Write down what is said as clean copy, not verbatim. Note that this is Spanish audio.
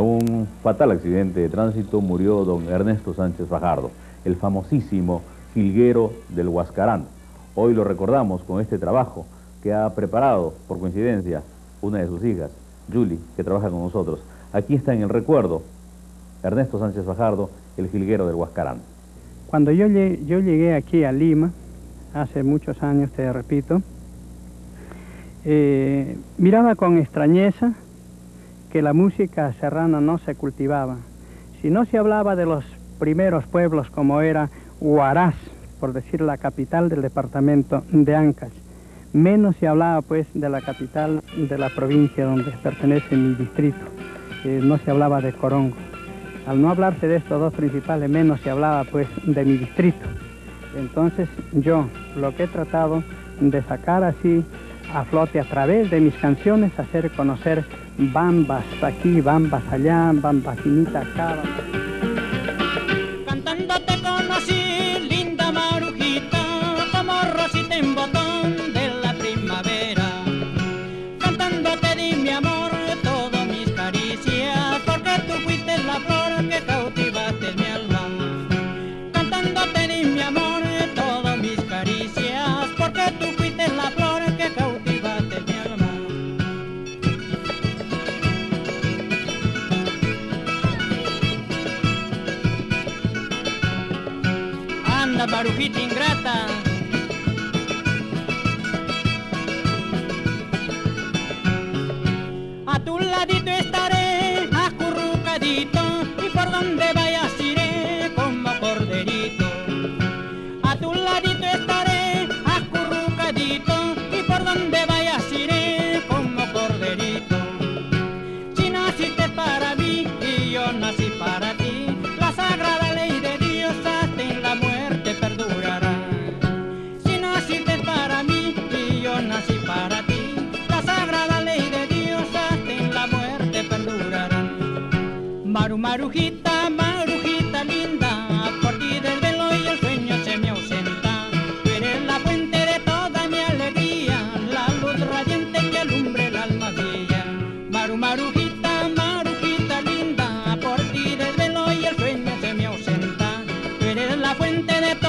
En un fatal accidente de tránsito murió don Ernesto Sánchez Fajardo, el famosísimo Jilguero del Huascarán. Hoy lo recordamos con este trabajo que ha preparado, por coincidencia, una de sus hijas, Julie, que trabaja con nosotros. Aquí está en el recuerdo, Ernesto Sánchez Fajardo, el Jilguero del Huascarán. Cuando yo llegué aquí a Lima, hace muchos años, te repito, miraba con extrañeza que la música serrana no se cultivaba. Si no se hablaba de los primeros pueblos como era Huaraz, por decir la capital del departamento de Ancash, menos se hablaba pues de la capital de la provincia donde pertenece mi distrito. No se hablaba de Corongo. Al no hablarse de estos dos principales, menos se hablaba pues de mi distrito. Entonces yo lo que he tratado de sacar así a flote a través de mis canciones, hacer conocer bambas aquí, bambas allá, bambasinitas acá. Cantando te conocí, linda Marujita, como rosita en botón de la primavera. Cantando te di mi amor, todas mis caricias, porque tú fuiste la flor que cautivaste mi alma. Cantando te di mi amor, todas mis caricias, porque tú fuiste la flor que cautivaste. Marujita ingrata, a tu ladito estaré, acurrucadito, y por donde vayas iré como corderito. A tu ladito estaré, acurrucadito, y por donde vayas iré como corderito. Si naciste para mí y yo nací para ti, la sagrada ley de Dios hasta en la muerte perdurará. Si naciste para mí y yo nací para ti, la sagrada ley de Dios hasta en la muerte perdurará. Maru, Marujita, Marujita linda, por ti del velo y el sueño se me ausenta. Tú eres la fuente de toda mi alegría, la luz radiante que alumbre el alma mía. Maru, Marujita, Marujita linda, por ti del velo y el sueño se me ausenta. Tú eres la fuente de toda